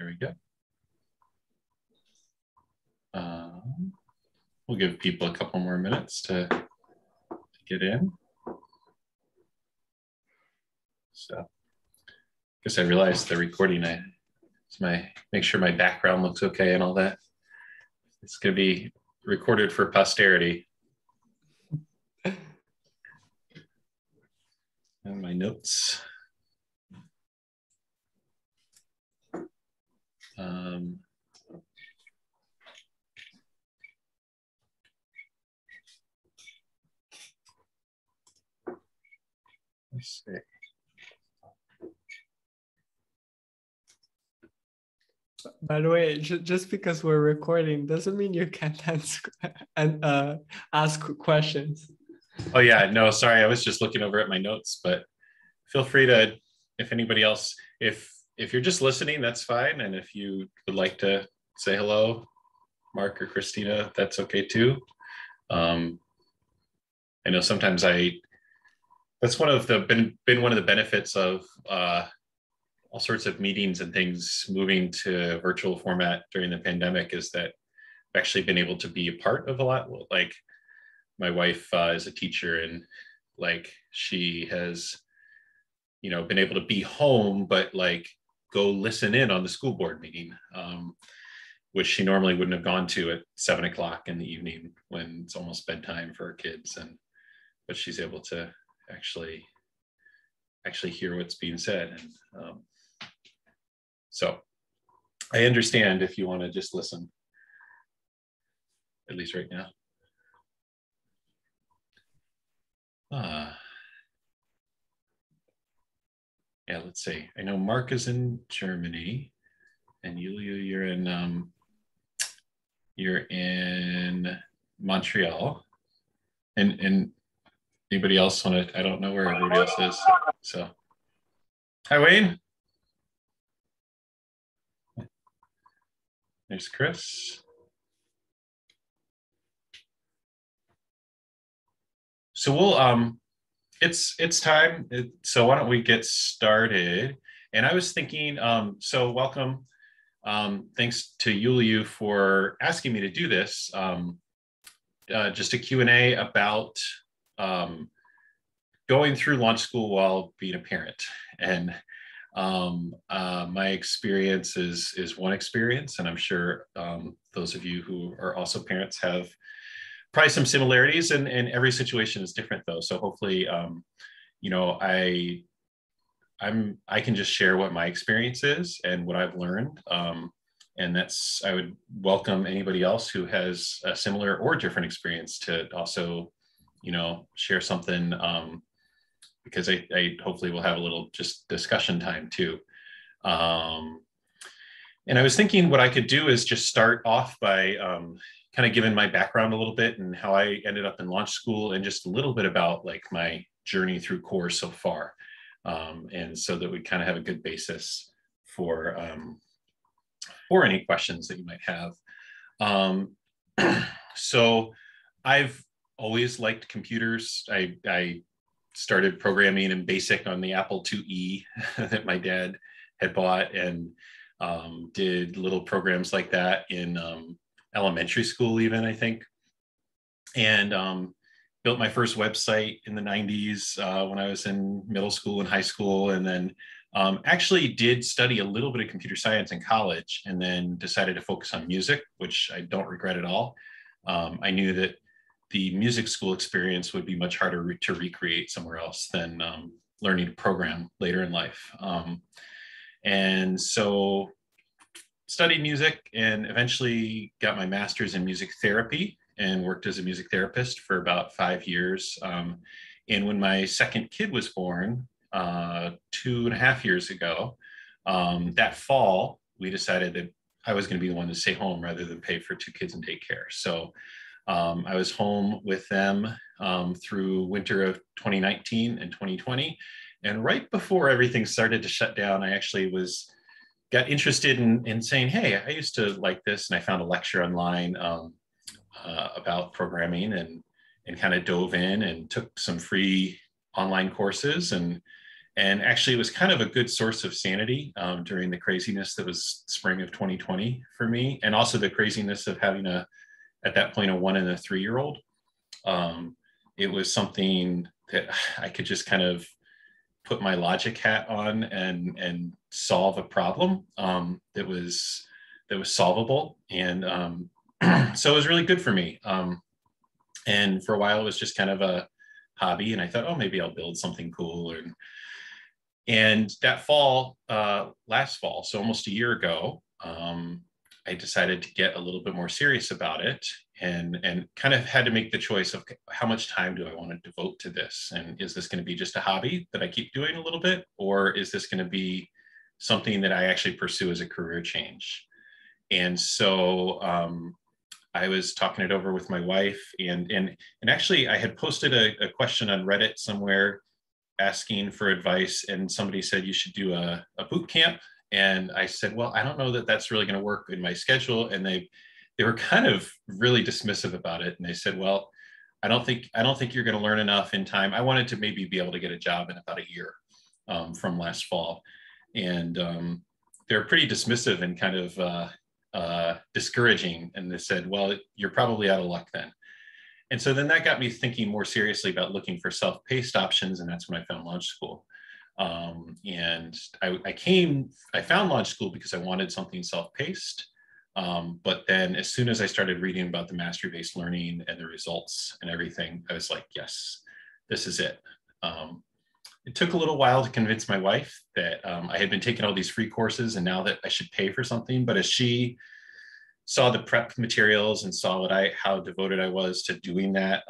There we go. We'll give people a couple more minutes to get in. So I guess I realized the recording, make sure my background looks okay and all that. It's gonna be recorded for posterity. And my notes. Let's see. By the way, just because we're recording doesn't mean you can't ask questions. Oh yeah, no, sorry. I was just looking over at my notes, but feel free to, if anybody else, if you're just listening, that's fine. And if you would like to say hello, Mark or Christina, that's okay too. I know sometimes that's been one of the benefits of all sorts of meetings and things moving to virtual format during the pandemic, is that I've actually been able to be a part of a lot. Like my wife is a teacher, and like she has, you know, been able to be home, but like go listen in on the school board meeting, which she normally wouldn't have gone to at 7 o'clock in the evening when it's almost bedtime for her kids. But she's able to actually hear what's being said. And, so I understand if you want to just listen, at least right now. Yeah, let's see. I know Mark is in Germany, and Yulia, you're in Montreal, and anybody else want to? I don't know where everybody else is. So, hi Wayne. There's Chris. So we'll it's time. So why don't we get started? And I was thinking, so welcome. Thanks to Yuliu for asking me to do this. Just a Q&A about going through Launch School while being a parent. And my experience is one experience, and I'm sure those of you who are also parents have probably some similarities, and every situation is different though. So hopefully, you know, I can just share what my experience is and what I've learned. And that's, I would welcome anybody else who has a similar or different experience to also, you know, share something, because I hopefully will have a little just discussion time too. And I was thinking what I could do is just start off by, kind of given my background a little bit and how I ended up in Launch School, and just a little bit about like my journey through Core so far. And so that we kind of have a good basis for any questions that you might have. So I've always liked computers. I started programming in BASIC on the Apple IIe that my dad had bought, and did little programs like that in elementary school even, I think, and built my first website in the 90s when I was in middle school and high school, and then actually did study a little bit of computer science in college, and then decided to focus on music, which I don't regret at all. I knew that the music school experience would be much harder to recreate somewhere else than learning to program later in life. And so studied music, and eventually got my master's in music therapy and worked as a music therapist for about 5 years. And when my second kid was born 2.5 years ago, that fall, we decided that I was going to be the one to stay home rather than pay for two kids in daycare. So I was home with them through winter of 2019 and 2020. And right before everything started to shut down, I actually got interested in saying, hey, I used to like this. And I found a lecture online about programming, and kind of dove in and took some free online courses, and And actually, it was kind of a good source of sanity during the craziness that was spring of 2020 for me, and also the craziness of having a, at that point, a 1- and a 3-year-old. It was something that I could just kind of put my logic hat on and solve a problem that was solvable, and so it was really good for me. And for a while, it was just kind of a hobby, and I thought, oh, maybe I'll build something cool. And that fall, last fall, so almost a year ago, I decided to get a little bit more serious about it, and kind of had to make the choice of how much time do I want to devote to this? And is this going to be just a hobby that I keep doing a little bit, or is this going to be something that I actually pursue as a career change? And so I was talking it over with my wife, and actually I had posted a question on Reddit somewhere asking for advice, and somebody said you should do a boot camp. And I said, well, I don't know that that's really going to work in my schedule. And they were kind of really dismissive about it. And they said, well, I don't think you're going to learn enough in time. I wanted to maybe be able to get a job in about a year from last fall. And they're pretty dismissive and kind of discouraging. And they said, well, you're probably out of luck then. And so then that got me thinking more seriously about looking for self-paced options. And that's when I found Launch School. And I found Launch School because I wanted something self-paced. But then as soon as I started reading about the mastery-based learning and the results and everything, I was like, yes, this is it. It took a little while to convince my wife that I had been taking all these free courses and now that I should pay for something. But as she saw the prep materials and saw how devoted I was to doing that,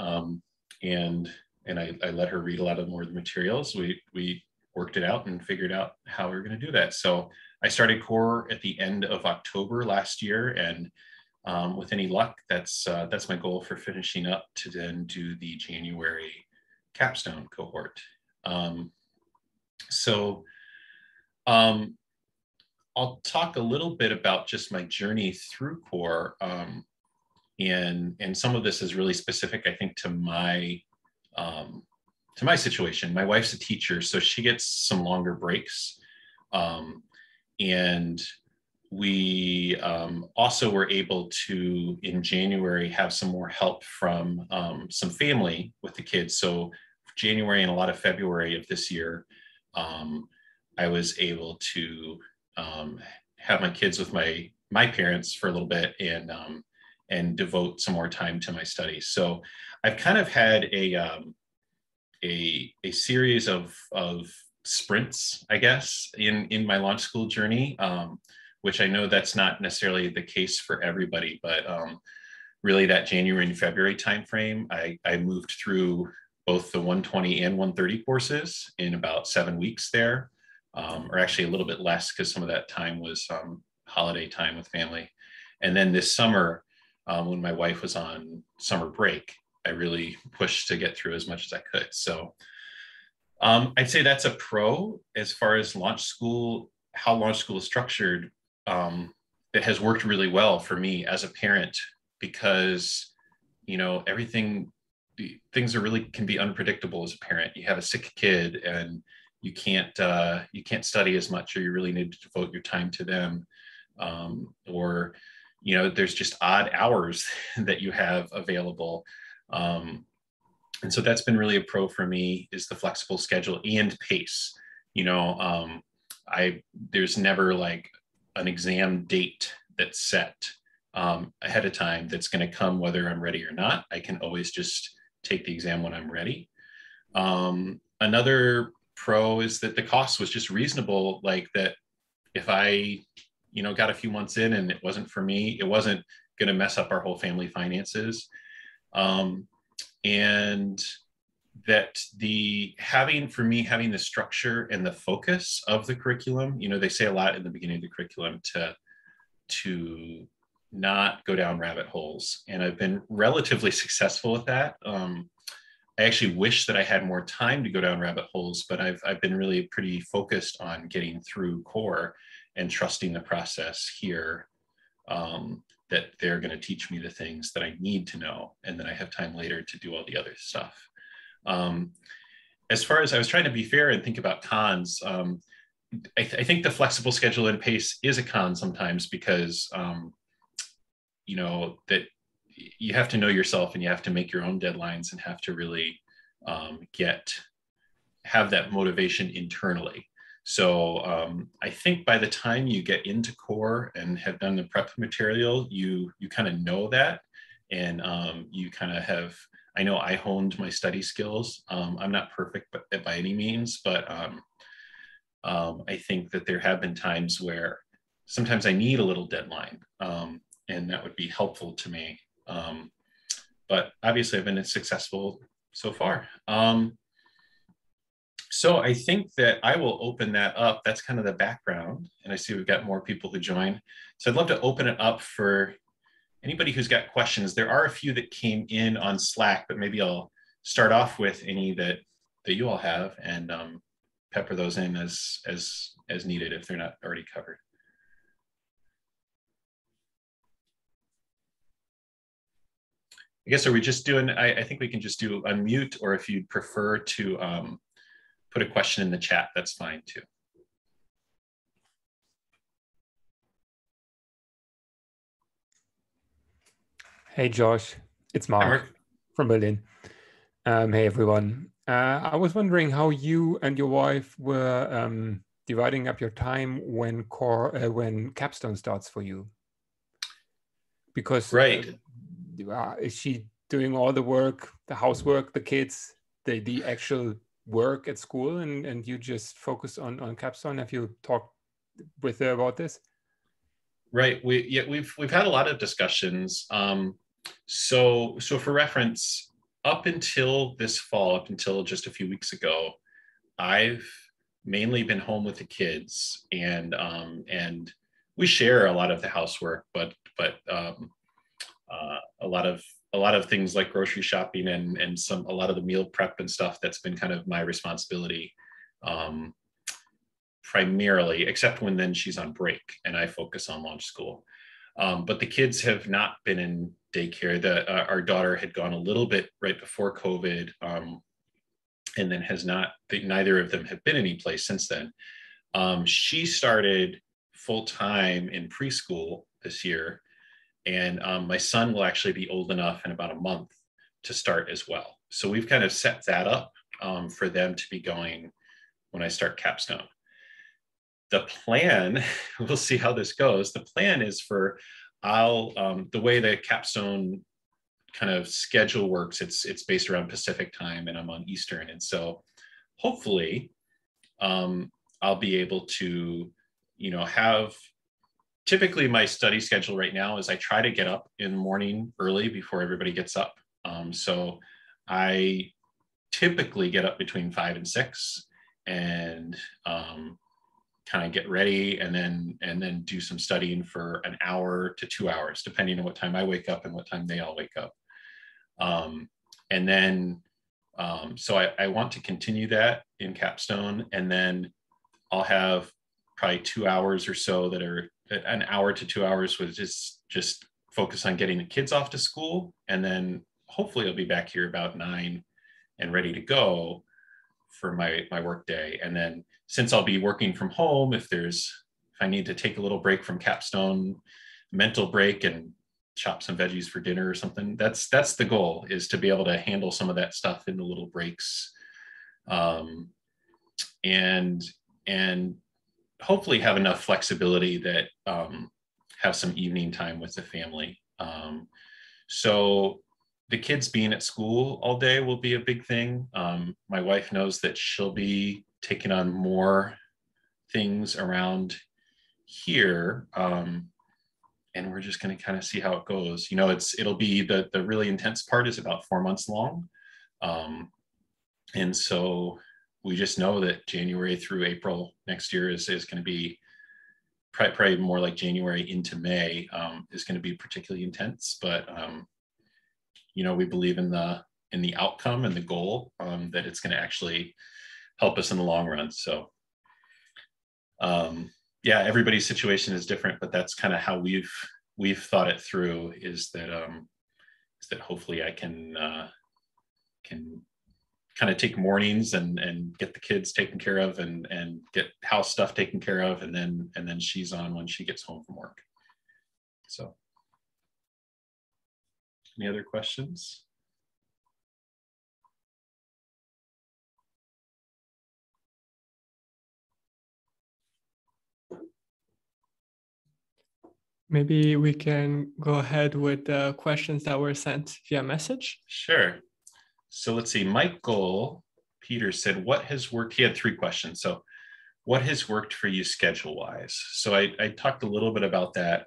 and I let her read a lot of more of the materials, we worked it out and figured out how we were going to do that. So I started Core at the end of October last year, and with any luck, that's my goal for finishing up to then do the January Capstone cohort. I'll talk a little bit about just my journey through Core, and some of this is really specific, I think, to my situation. My wife's a teacher, so she gets some longer breaks, and we also were able to, in January, have some more help from some family with the kids. So January and a lot of February of this year, I was able to have my kids with my parents for a little bit, and devote some more time to my studies. So I've kind of had a series of sprints, I guess, in my Launch School journey, which I know that's not necessarily the case for everybody, but really that January and February timeframe, I moved through both the 120 and 130 courses in about 7 weeks there. Or actually a little bit less, because some of that time was holiday time with family. And then this summer, when my wife was on summer break, I really pushed to get through as much as I could. So I'd say that's a pro as far as Launch School, how Launch School is structured. It has worked really well for me as a parent, because, you know, things are really, can be unpredictable as a parent. You have a sick kid, and you can't study as much, or you really need to devote your time to them. Or, you know, there's just odd hours that you have available. And so that's been really a pro for me, is the flexible schedule and pace. You know, there's never like an exam date that's set ahead of time that's going to come whether I'm ready or not. I can always just take the exam when I'm ready. Another pro is that the cost was just reasonable. Like that, if I, you know, got a few months in and it wasn't for me, it wasn't going to mess up our whole family finances. And that having the structure and the focus of the curriculum, you know, they say a lot in the beginning of the curriculum to not go down rabbit holes. And I've been relatively successful with that. I actually wish that I had more time to go down rabbit holes, but I've been really pretty focused on getting through Core and trusting the process here, that they're going to teach me the things that I need to know, and then I have time later to do all the other stuff. as far as I was trying to be fair and think about cons, I think the flexible schedule and pace is a con sometimes because, you know, that you have to know yourself and you have to make your own deadlines and have to really have that motivation internally. So I think by the time you get into Core and have done the prep material, you kind of know that, and you kind of have, I know I honed my study skills. I'm not perfect by any means, but I think that there have been times where sometimes I need a little deadline, and that would be helpful to me. But obviously I've been successful so far. So I think that I will open that up. That's kind of the background. And I see we've got more people who join. So I'd love to open it up for anybody who's got questions. There are a few that came in on Slack, but maybe I'll start off with any that you all have and pepper those in as needed if they're not already covered. I guess, are we just doing, I think we can just do unmute, or if you'd prefer to put a question in the chat, that's fine too. Hey, Josh, it's Mark from Berlin. Hey, everyone. I was wondering how you and your wife were dividing up your time when Capstone starts for you. Because is she doing all the work, the housework, the kids, the actual work at school, and you just focus on Capstone? Have you talked with her about this? Right. We've had a lot of discussions. So for reference, up until this fall, up until just a few weeks ago, I've mainly been home with the kids, and we share a lot of the housework, but a lot of things like grocery shopping and a lot of the meal prep and stuff, that's been kind of my responsibility primarily, except when then she's on break and I focus on Launch School. But the kids have not been in daycare. Our daughter had gone a little bit right before COVID, and then has not, neither of them have been any place since then. She started full-time in preschool this year. And my son will actually be old enough in about a month to start as well. So we've kind of set that up for them to be going when I start Capstone. The plan, we'll see how this goes. The plan is for, the way the Capstone kind of schedule works, it's based around Pacific time and I'm on Eastern. And so hopefully I'll be able to, you know, have, typically my study schedule right now is I try to get up in the morning early before everybody gets up. So I typically get up between 5 and 6 and kind of get ready and then do some studying for an hour to 2 hours, depending on what time I wake up and what time they all wake up. So I want to continue that in Capstone, and then I'll have probably 2 hours or so that are an hour to 2 hours was just focus on getting the kids off to school. And then hopefully I'll be back here about 9 and ready to go for my work day. And then since I'll be working from home, if I need to take a little break from Capstone, mental break, and chop some veggies for dinner or something, that's the goal, is to be able to handle some of that stuff in the little breaks. And hopefully have enough flexibility that have some evening time with the family. So the kids being at school all day will be a big thing. My wife knows that she'll be taking on more things around here. And we're just gonna kind of see how it goes. You know, it'll be, the really intense part is about 4 months long. And so, we just know that January through April next year is going to be probably more like January into May, is going to be particularly intense, but you know, we believe in the outcome and the goal, that it's going to actually help us in the long run. So yeah, everybody's situation is different, but that's kind of how we've thought it through, is that hopefully I can kind of take mornings and get the kids taken care of and get house stuff taken care of, and then she's on when she gets home from work. So any other questions? Maybe we can go ahead with the questions that were sent via message. Sure. So let's see, Michael Peter said, what has worked? He had three questions. So what has worked for you schedule-wise? So I talked a little bit about that.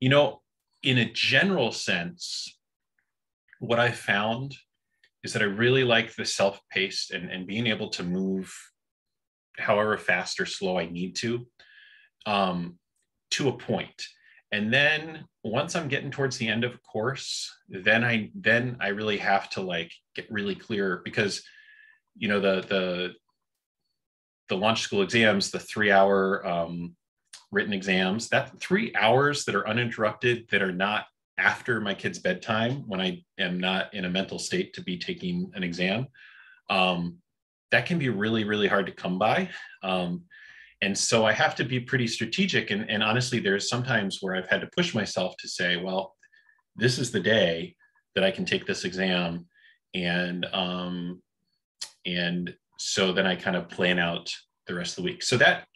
You know, in a general sense, what I found is that I really like the self-paced and being able to move however fast or slow I need to a point. And then once I'm getting towards the end of a course, then I really have to like get really clear, because, you know, the Launch School exams, the 3-hour written exams, that 3 hours that are uninterrupted, that are not after my kid's bedtime when I am not in a mental state to be taking an exam, that can be really, really hard to come by. And so I have to be pretty strategic. And honestly, there's sometimes where I've had to push myself to say, well, this is the day that I can take this exam. And so then I kind of plan out the rest of the week. So that,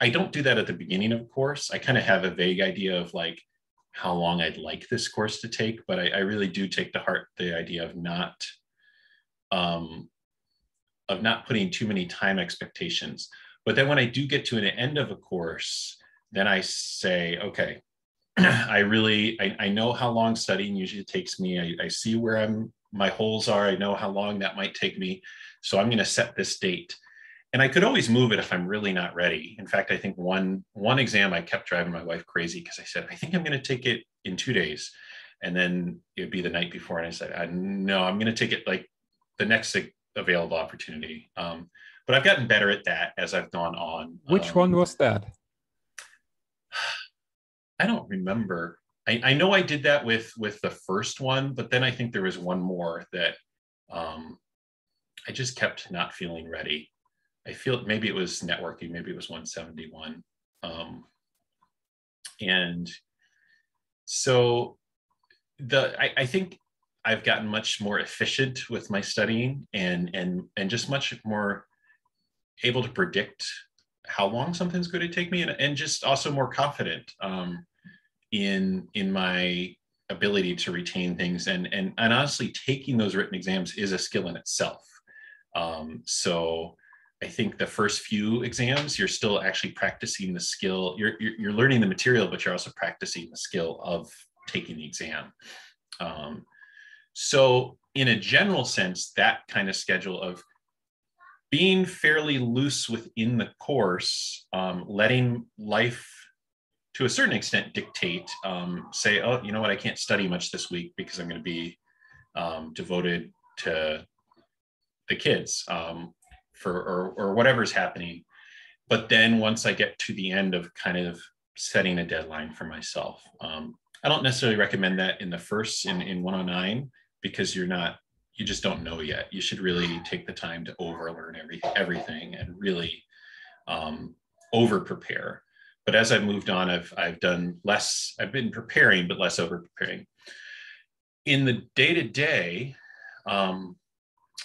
I don't do that at the beginning of a course. I kind of have a vague idea of like how long I'd like this course to take, but I really do take to heart the idea of not putting too many time expectations. But then when I do get to an end of a course, then I say, okay, I know how long studying usually takes me. I see where my holes are. I know how long that might take me. So I'm going to set this date. And I could always move it if I'm really not ready. In fact, I think one exam, I kept driving my wife crazy because I said, I think I'm going to take it in 2 days. And then it'd be the night before. And I said, no, I'm going to take it like the next available opportunity. But I've gotten better at that as I've gone on. Which one was that? I don't remember. I know I did that with the first one, but then I think there was one more that I just kept not feeling ready. I feel maybe it was networking, maybe it was 171. And so I think I've gotten much more efficient with my studying and just much more able to predict how long something's going to take me, and just also more confident in my ability to retain things. And honestly, taking those written exams is a skill in itself. So I think the first few exams, you're still actually practicing the skill. You're learning the material, but you're also practicing the skill of taking the exam. So in a general sense, that kind of schedule of being fairly loose within the course, letting life to a certain extent dictate, say, oh, you know what, I can't study much this week because I'm going to be devoted to the kids or whatever's happening. But then once I get to the end of kind of setting a deadline for myself, I don't necessarily recommend that in the first, in 109, because you just don't know yet. You should really take the time to overlearn everything and really over prepare. But as I've moved on, I've done less. I've been preparing, but less over preparing. In the day to day,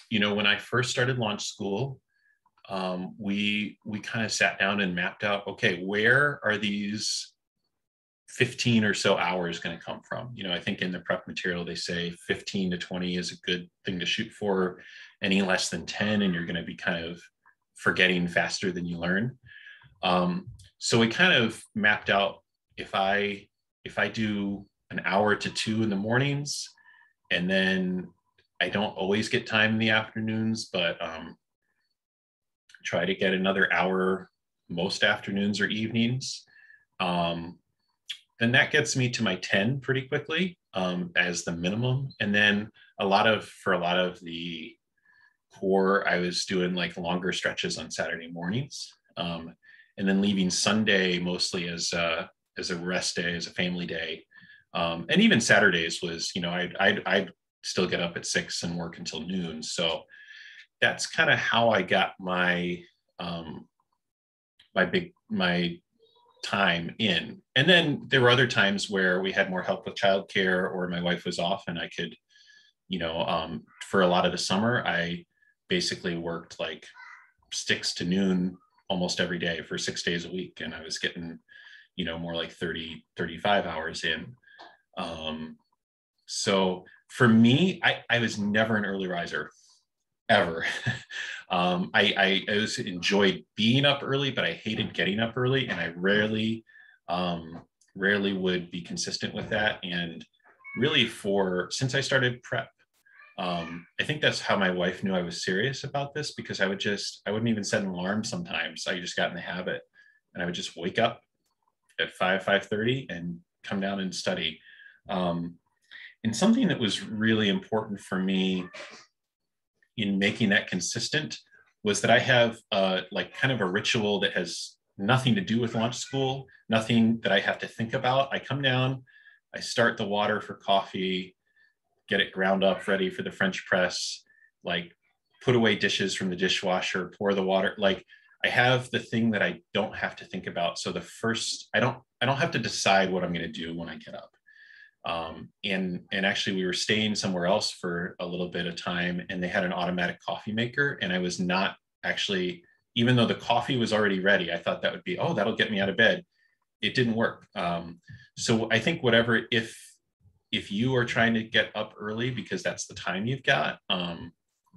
you know, when I first started Launch School, we kind of sat down and mapped out, okay, where are these 15 or so hours going to come from? You know, I think in the prep material, they say 15 to 20 is a good thing to shoot for. Any less than 10, and you're going to be kind of forgetting faster than you learn. So we kind of mapped out, if I do an hour to 2 in the mornings, and then I don't always get time in the afternoons, but try to get another hour most afternoons or evenings. Then that gets me to my 10 pretty quickly as the minimum. And then for a lot of the core, I was doing like longer stretches on Saturday mornings, and then leaving Sunday mostly as a rest day, as a family day. And even Saturdays was, you know, I'd still get up at 6 and work until noon. So that's kind of how I got my my time in. And then there were other times where we had more help with childcare, or my wife was off and I could, you know, for a lot of the summer, I basically worked like 6 to noon almost every day for 6 days a week. And I was getting, you know, more like 30, 35 hours in. So for me, I was never an early riser, ever. I always enjoyed being up early, but I hated getting up early, and I rarely would be consistent with that. And really, since I started prep, I think that's how my wife knew I was serious about this, because I wouldn't even set an alarm sometimes. I just got in the habit, and I would just wake up at 5:30 and come down and study. And something that was really important for me in making that consistent was that I have like kind of a ritual that has nothing to do with Launch School, nothing that I have to think about. I come down, I start the water for coffee, get it ground up, ready for the French press, like put away dishes from the dishwasher, pour the water. Like I have the thing that I don't have to think about. So I don't have to decide what I'm gonna do when I get up. And actually we were staying somewhere else for a little bit of time, and they had an automatic coffee maker, and I was not actually, even though the coffee was already ready, I thought that would be, oh, that'll get me out of bed. It didn't work. So I think whatever, if you are trying to get up early because that's the time you've got,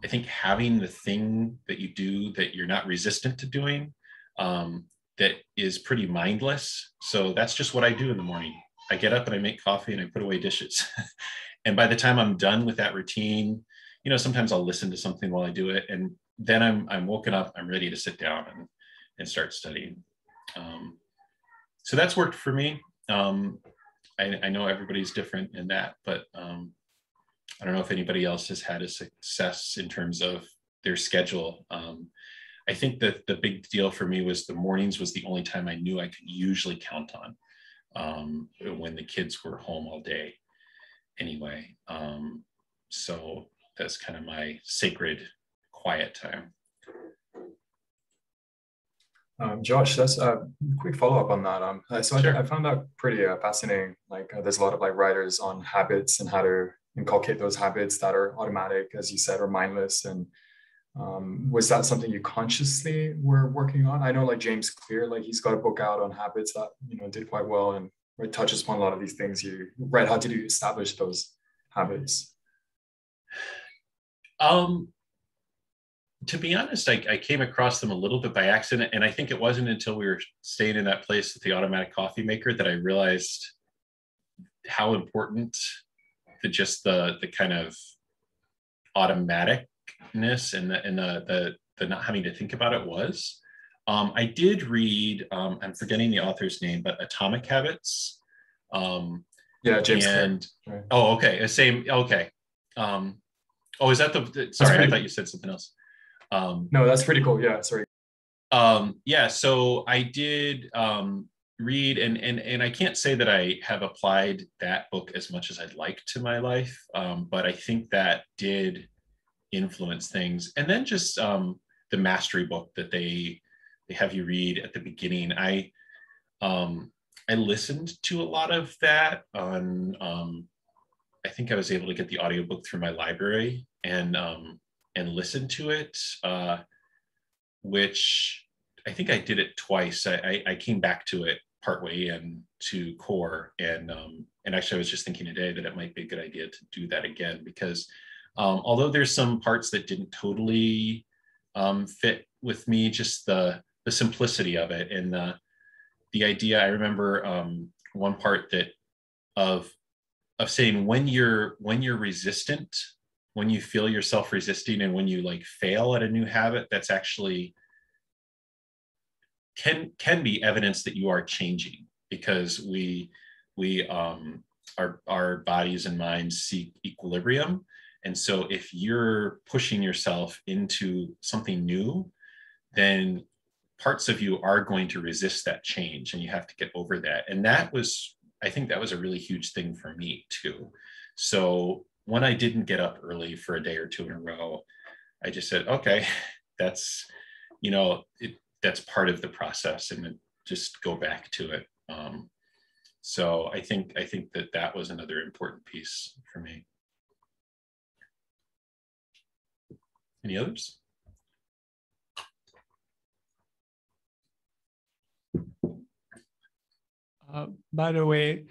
I think having the thing that you do that you're not resistant to doing, that is pretty mindless. So that's just what I do in the morning. I get up and I make coffee and I put away dishes. And by the time I'm done with that routine, you know, sometimes I'll listen to something while I do it. And then I'm woken up, I'm ready to sit down and start studying. So that's worked for me. I know everybody's different in that, but I don't know if anybody else has had a success in terms of their schedule. I think that the big deal for me was the mornings was the only time I knew I could usually count on. When the kids were home all day anyway. So that's kind of my sacred quiet time. Josh, that's a quick follow-up on that. So sure. I found that pretty fascinating. Like there's a lot of like writers on habits and how to inculcate those habits that are automatic, as you said, or mindless. And was that something you consciously were working on? I know like James Clear, like he's got a book out on habits that, you know, did quite well and it touches upon a lot of these things. How did you establish those habits? To be honest, I came across them a little bit by accident. And I think it wasn't until we were staying in that place with the automatic coffee maker that I realized how important the kind of automatic and the not having to think about it was. I did read, I'm forgetting the author's name, but Atomic Habits. Yeah, James Clear. Oh, okay, same, okay. Is that sorry, I thought you said something else. No, that's pretty cool, yeah, sorry. Yeah, so I did read, and I can't say that I have applied that book as much as I'd like to my life, but I think that did influence things. And then just the mastery book that they have you read at the beginning. I listened to a lot of that on, I think I was able to get the audiobook through my library and listen to it, which I think I did it twice. I came back to it partway and to Core, and actually I was just thinking today that it might be a good idea to do that again, because although there's some parts that didn't totally fit with me, just the simplicity of it and the idea. I remember one part that of saying when you're resistant, when you feel yourself resisting, and when you like fail at a new habit, that's actually can be evidence that you are changing, because our bodies and minds seek equilibrium. And so if you're pushing yourself into something new, then parts of you are going to resist that change, and you have to get over that. And I think that was a really huge thing for me too. So when I didn't get up early for a day or two in a row, I just said, okay, that's, you know, that's part of the process, and then just go back to it. So I think that that was another important piece for me. Any others? By the way,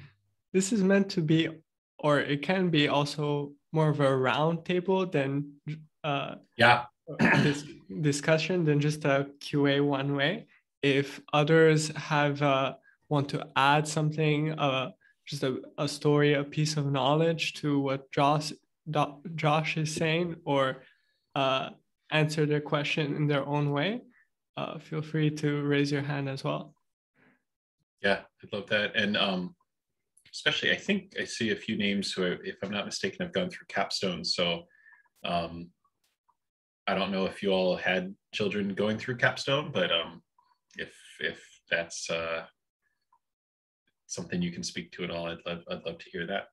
this is meant to be, or it can be also more of a round table than this discussion than just a QA one way. If others have want to add something, just a story, a piece of knowledge to what Josh is saying, or answer their question in their own way, feel free to raise your hand as well. Yeah, I'd love that. And especially, I think I see a few names who, if I'm not mistaken, have gone through Capstone. So I don't know if you all had children going through Capstone, but if that's something you can speak to at all, I'd love to hear that.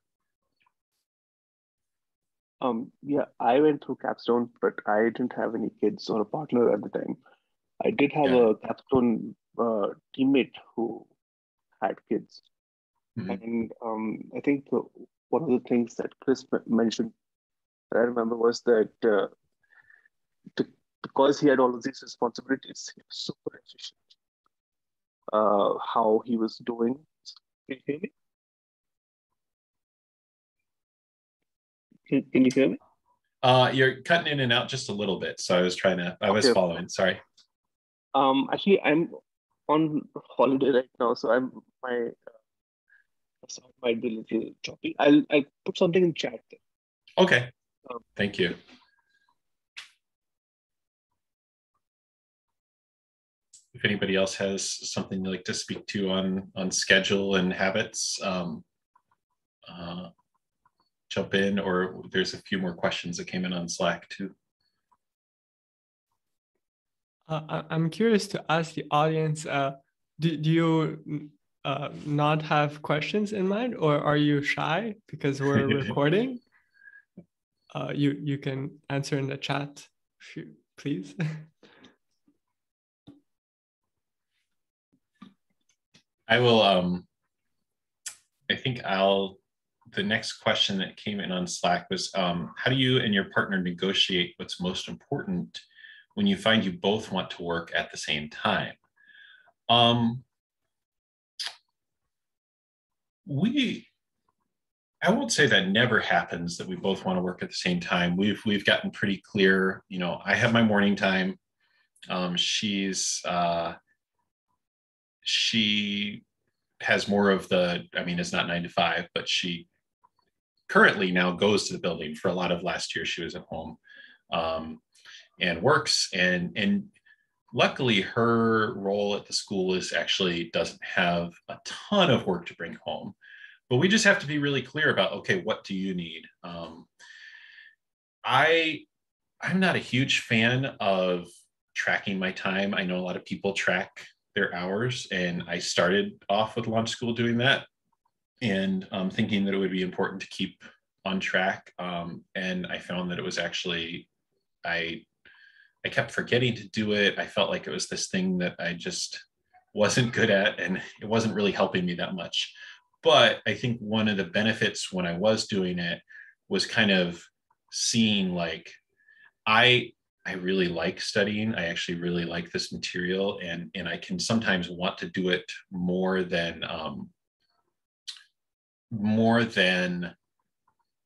Yeah, I went through Capstone, but I didn't have any kids or a partner at the time. I did have a Capstone teammate who had kids. Mm-hmm. And I think one of the things that Chris mentioned, that I remember, was that because he had all of these responsibilities, he was super efficient. How he was doing. Can you hear me? You're cutting in and out just a little bit. So I was trying to, I was following, sorry. Actually, I'm on holiday right now, so my sound might be a little choppy. I'll put something in chat there. Okay, thank you. If anybody else has something they'd like to speak to on schedule and habits, jump in, or there's a few more questions that came in on Slack too. I'm curious to ask the audience, do you not have questions in mind, or are you shy because we're recording? You can answer in the chat, if you, please. I will, I think the next question that came in on Slack was, how do you and your partner negotiate what's most important when you find you both want to work at the same time? I won't say that never happens, that we both want to work at the same time. We've gotten pretty clear, you know, I have my morning time. She has more of the, I mean, it's not 9 to 5, but she currently now goes to the building. For a lot of last year, she was at home and works. And luckily her role at the school is actually doesn't have a ton of work to bring home, but we just have to be really clear about, okay, what do you need? I'm not a huge fan of tracking my time. I know a lot of people track their hours, and I started off with Launch School doing that and thinking that it would be important to keep on track. And I found that it was actually, I kept forgetting to do it. I felt like it was this thing that I just wasn't good at, and it wasn't really helping me that much. But I think one of the benefits when I was doing it was kind of seeing, like, I really like studying. I actually really like this material, and I can sometimes want to do it more than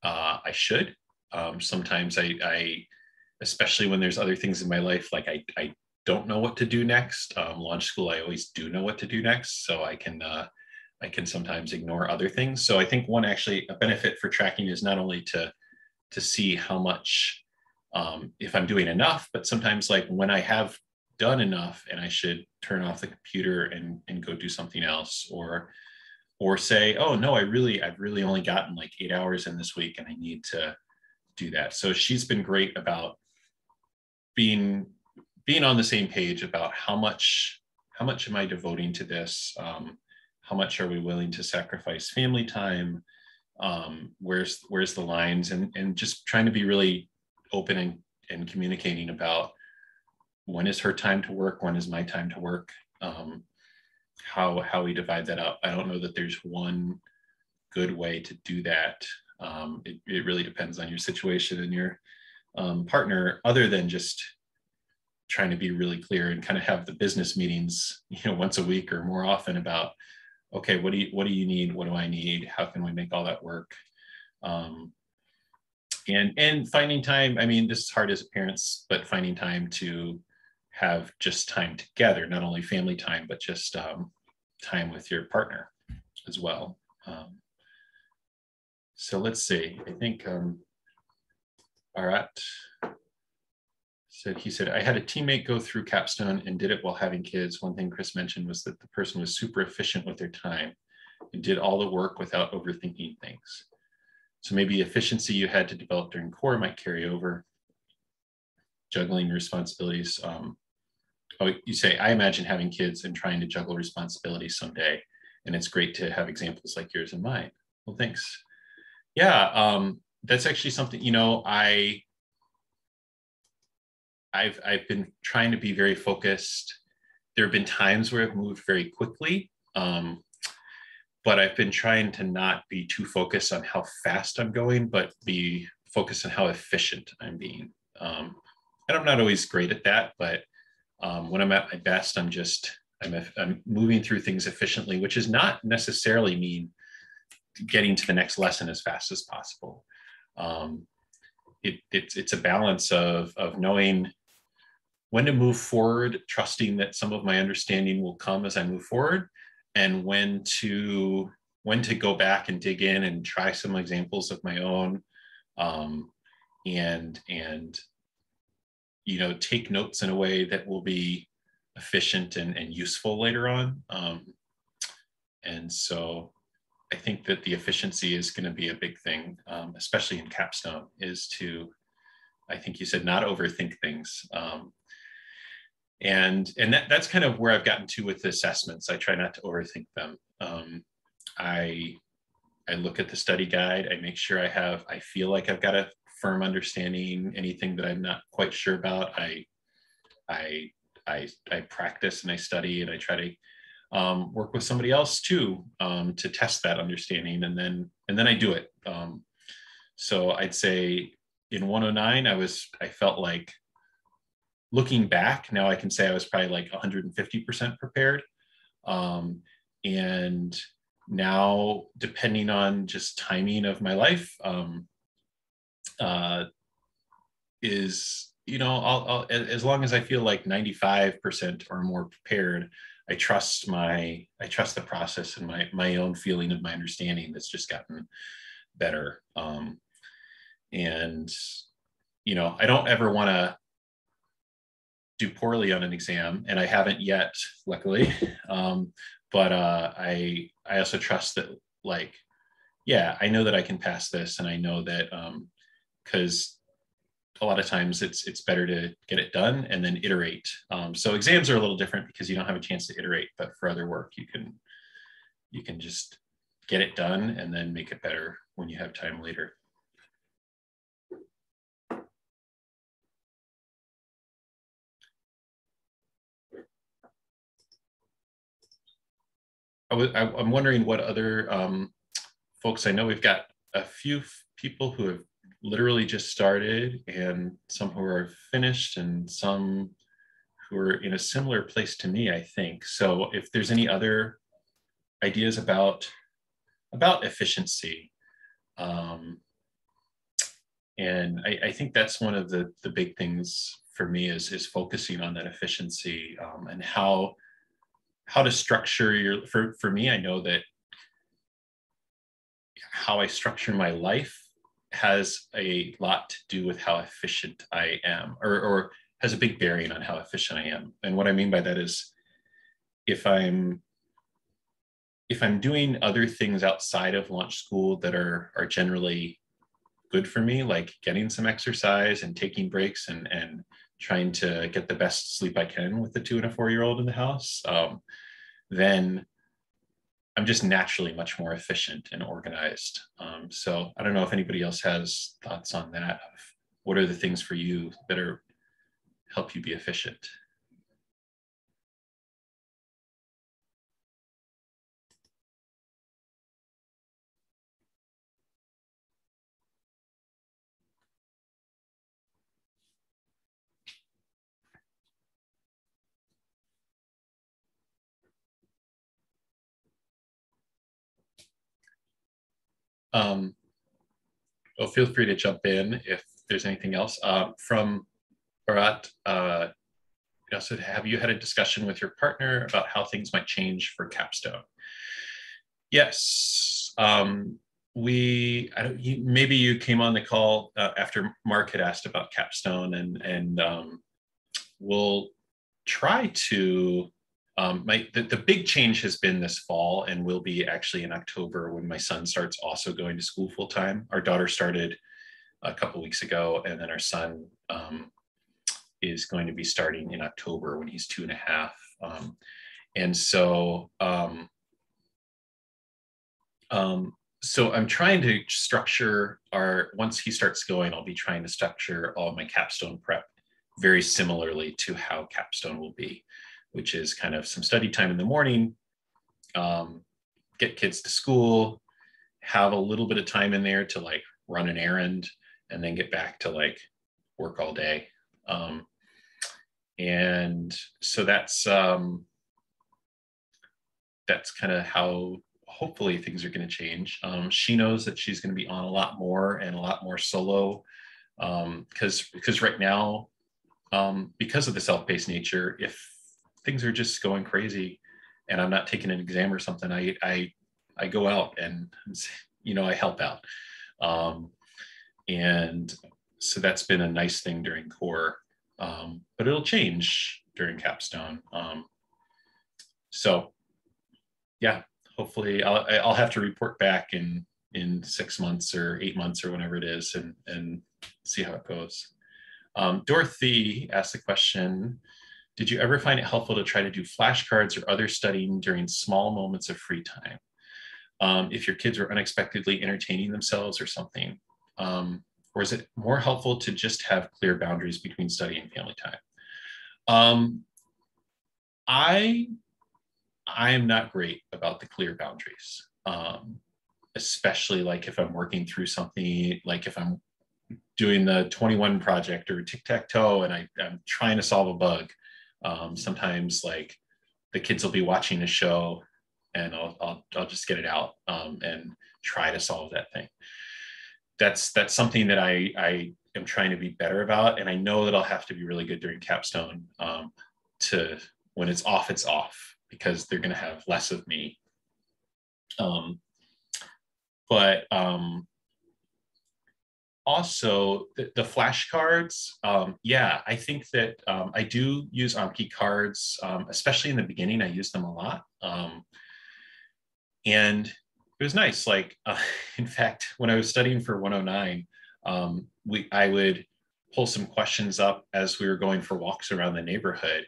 I should. Sometimes I, especially when there's other things in my life, like I don't know what to do next. Launch School, I always do know what to do next, so I can sometimes ignore other things. So I think a benefit for tracking is not only to see how much. If I'm doing enough, but sometimes, like, when I have done enough and I should turn off the computer and go do something else, or say, oh no, I've really only gotten like 8 hours in this week and I need to do that. So she's been great about being on the same page about how much am I devoting to this? How much are we willing to sacrifice family time? where's the lines, and just trying to be really open and communicating about when is her time to work, when is my time to work, how we divide that up. I don't know that there's one good way to do that. It really depends on your situation and your partner, other than just trying to be really clear and kind of have the business meetings, you know, once a week or more often about, okay, what do you need? What do I need? How can we make all that work? And finding time. I mean, this is hard as parents, but finding time to have just time together, not only family time, but just time with your partner as well. So let's see, I think Arat said, he said, I had a teammate go through Capstone and did it while having kids. One thing Chris mentioned was that the person was super efficient with their time and did all the work without overthinking things. So maybe efficiency you had to develop during core might carry over. Juggling responsibilities. Oh, you say, I imagine having kids and trying to juggle responsibilities someday. And it's great to have examples like yours in mind. Well, thanks. Yeah, that's actually something, you know, I've been trying to be very focused. There have been times where I've moved very quickly, but I've been trying to not be too focused on how fast I'm going, but be focused on how efficient I'm being. And I'm not always great at that, but when I'm at my best, I'm moving through things efficiently, which is not necessarily mean getting to the next lesson as fast as possible. It's a balance of knowing when to move forward, trusting that some of my understanding will come as I move forward, and when to go back and dig in and try some examples of my own, and you know, take notes in a way that will be efficient and useful later on. And so I think that the efficiency is going to be a big thing, especially in Capstone, is to, I think you said, not overthink things. And that's kind of where I've gotten to with the assessments. I try not to overthink them. I look at the study guide. I make sure I feel like I've got a firm understanding. Anything that I'm not quite sure about, I practice and I study, and I try to work with somebody else too, to test that understanding, and then I do it. So I'd say in 109, I felt like, looking back now, I can say I was probably like 150% prepared, and now depending on just timing of my life, is, you know, I'll as long as I feel like 95% or more prepared, I trust the process and my own feeling of my understanding that's just gotten better. And, you know, I don't ever want to do poorly on an exam, and I haven't yet, luckily. But I also trust that, like, yeah, I know that I can pass this, and I know that, because a lot of times it's better to get it done and then iterate. So exams are a little different because you don't have a chance to iterate, but for other work, you can just get it done and then make it better when you have time later. I'm wondering what other folks, I know we've got a few people who have literally just started, and some who are finished, and some who are in a similar place to me, I think. So if there's any other ideas about efficiency, and I think that's one of the big things for me is focusing on that efficiency, and how to structure your, for me, I know that how I structure my life has a lot to do with how efficient I am, or has a big bearing on how efficient I am. And what I mean by that is, if I'm doing other things outside of Launch School that are generally good for me, like getting some exercise and taking breaks and trying to get the best sleep I can with the 2- and 4-year-old in the house, then I'm just naturally much more efficient and organized. So I don't know if anybody else has thoughts on that. What are the things for you that are help you be efficient? Well, feel free to jump in if there's anything else. From Bharat, also, have you had a discussion with your partner about how things might change for Capstone? Yes, maybe you came on the call after Mark had asked about Capstone, and we'll try to. The big change has been this fall and will be actually in October when my son starts also going to school full time. Our daughter started a couple weeks ago, and then our son is going to be starting in October when he's 2.5. So I'm trying to structure once he starts going, I'll be trying to structure all my Capstone prep very similarly to how Capstone will be, which is kind of some study time in the morning, get kids to school, have a little bit of time in there to like run an errand, and then get back to like work all day. And so that's kind of how hopefully things are going to change. She knows that she's going to be on a lot more and a lot more solo, because right now, because of the self-paced nature, if things are just going crazy and I'm not taking an exam or something, I go out and, you know, I help out. And so that's been a nice thing during Core, but it'll change during Capstone. So yeah, hopefully I'll have to report back in 6 months or 8 months or whenever it is and see how it goes. Dorothy asked the question, did you ever find it helpful to try to do flashcards or other studying during small moments of free time? If your kids were unexpectedly entertaining themselves or something, or is it more helpful to just have clear boundaries between study and family time? I am not great about the clear boundaries, especially like if I'm working through something, like if I'm doing the 21 project or tic-tac-toe and I'm trying to solve a bug. Sometimes like the kids will be watching a show and I'll just get it out and try to solve that thing. That's something that I am trying to be better about. And I know that I'll have to be really good during Capstone to when it's off because they're going to have less of me. Also, the flashcards, yeah, I think that I do use Anki cards, especially in the beginning, I used them a lot. And it was nice, like, in fact, when I was studying for 109, I would pull some questions up as we were going for walks around the neighborhood.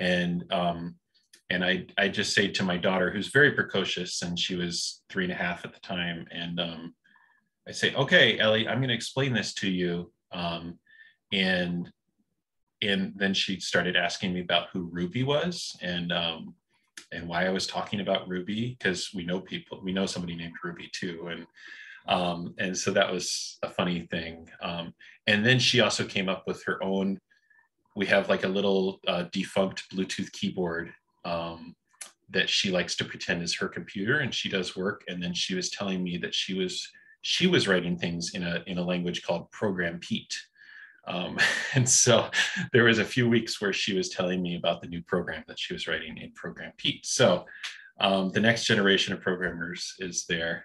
And I just say to my daughter, who's very precocious, and she was 3.5 at the time, and I say, okay, Ellie, I'm going to explain this to you. And then she started asking me about who Ruby was and why I was talking about Ruby, because we know somebody named Ruby too. And so that was a funny thing. And then she also came up with her own, we have like a little defunct Bluetooth keyboard that she likes to pretend is her computer and she does work. And then she was telling me that she was writing things in a language called Program Pete. And so there was a few weeks where she was telling me about the new program that she was writing in Program Pete. So the next generation of programmers is there.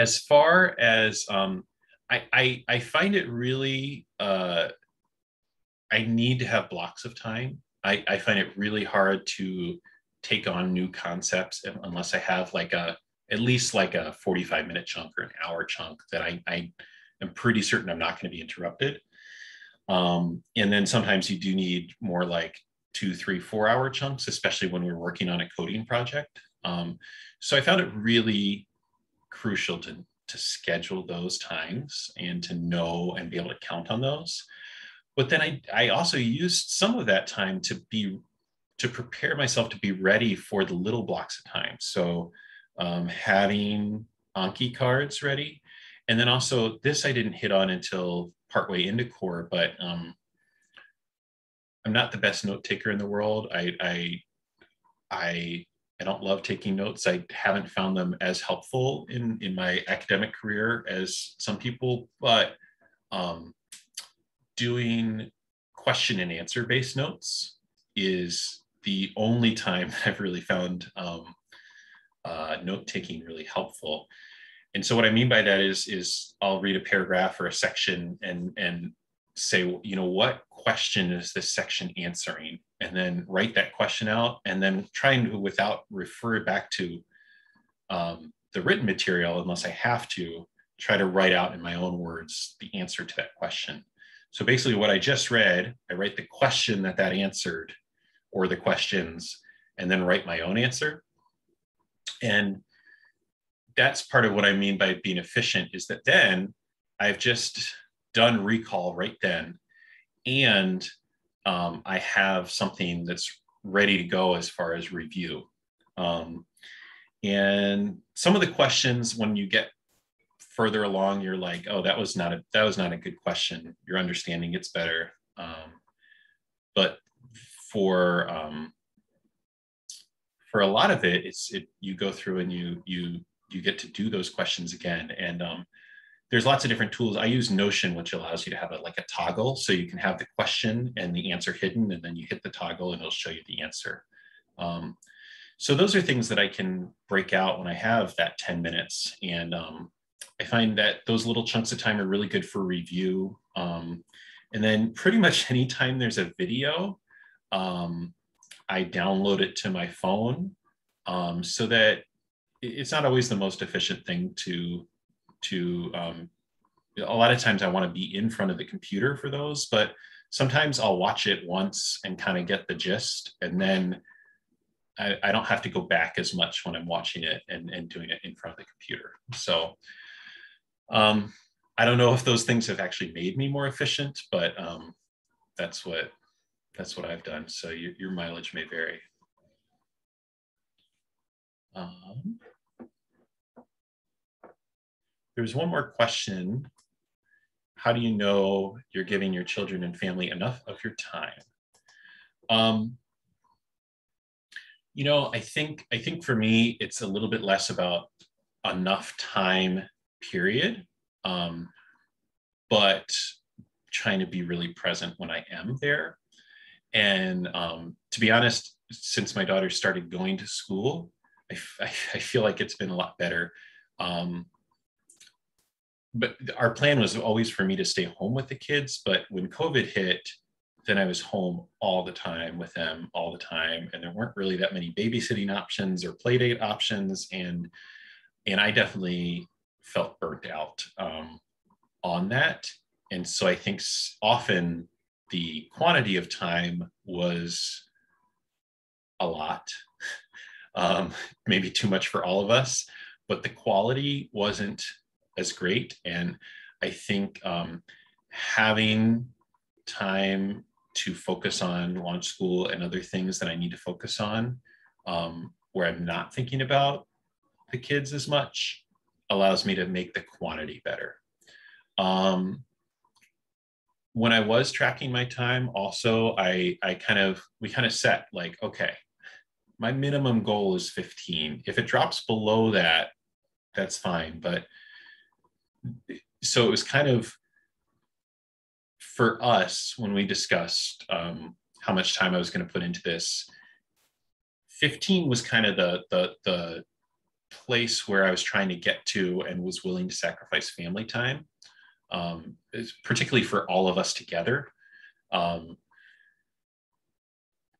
As far as, I find it really, I need to have blocks of time. I find it really hard to take on new concepts unless I have like at least like a 45-minute chunk or an hour chunk that I am pretty certain I'm not going to be interrupted. And then sometimes you do need more like 2, 3, 4 hour chunks, especially when we're working on a coding project. So I found it really crucial to schedule those times and to know and be able to count on those. But then I also used some of that time to prepare myself to be ready for the little blocks of time. So having Anki cards ready. And then also this I didn't hit on until partway into Core, but I'm not the best note taker in the world. I don't love taking notes. I haven't found them as helpful in my academic career as some people, but doing question and answer based notes is the only time I've really found note taking really helpful. And so what I mean by that is I'll read a paragraph or a section and say, you know, what question is this section answering? And then write that question out, and then trying to, without refer back to the written material, unless I have to, try to write out in my own words the answer to that question. So basically what I just read, I write the question that answered, or the questions, and then write my own answer. And that's part of what I mean by being efficient, is that then I've just done recall right then. And I have something that's ready to go as far as review. And some of the questions, when you get further along, you're like, oh, that was not a good question. Your understanding gets better. But for a lot of it, you go through and you get to do those questions again. And there's lots of different tools. I use Notion, which allows you to have like a toggle. So you can have the question and the answer hidden, and then you hit the toggle and it'll show you the answer. So those are things that I can break out when I have that 10 minutes. And I find that those little chunks of time are really good for review. And then pretty much anytime there's a video, I download it to my phone so that it's not always the most efficient thing to a lot of times I want to be in front of the computer for those, but sometimes I'll watch it once and kind of get the gist. And then I don't have to go back as much when I'm watching it and doing it in front of the computer. So I don't know if those things have actually made me more efficient, but that's what I've done. So your mileage may vary. There's one more question. How do you know you're giving your children and family enough of your time? You know, I think for me, it's a little bit less about enough time, period, but trying to be really present when I am there. And to be honest, since my daughter started going to school, I feel like it's been a lot better. But our plan was always for me to stay home with the kids. But when COVID hit, then I was home all the time with them all the time. And there weren't really that many babysitting options or play date options. And I definitely felt burnt out on that. And so I think often the quantity of time was a lot, maybe too much for all of us, but the quality wasn't as great. And I think having time to focus on Launch School and other things that I need to focus on, where I'm not thinking about the kids as much, allows me to make the quantity better. When I was tracking my time also, we kind of set like, okay, my minimum goal is 15. If it drops below that, that's fine. But so it was kind of, for us, when we discussed how much time I was going to put into this, 15 was kind of the place where I was trying to get to and was willing to sacrifice family time, particularly for all of us together. And